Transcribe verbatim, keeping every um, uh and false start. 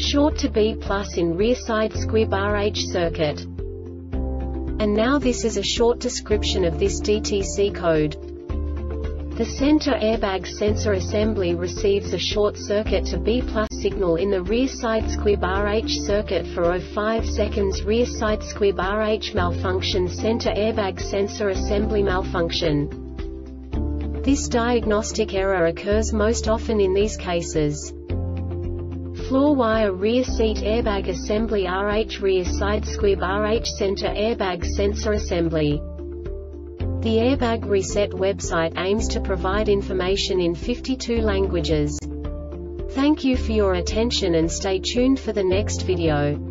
short to B plus in rear side squib R H circuit. And now this is a short description of this D T C code. The center airbag sensor assembly receives a short circuit to B plus signal in the rear side squib R H circuit for zero point five seconds. Rear side squib R H malfunction. Center airbag sensor assembly malfunction. This diagnostic error occurs most often in these cases: floor wire rear seat airbag assembly R H rear side squib R H center airbag sensor assembly. The Airbag Reset website aims to provide information in fifty-two languages. Thank you for your attention and stay tuned for the next video.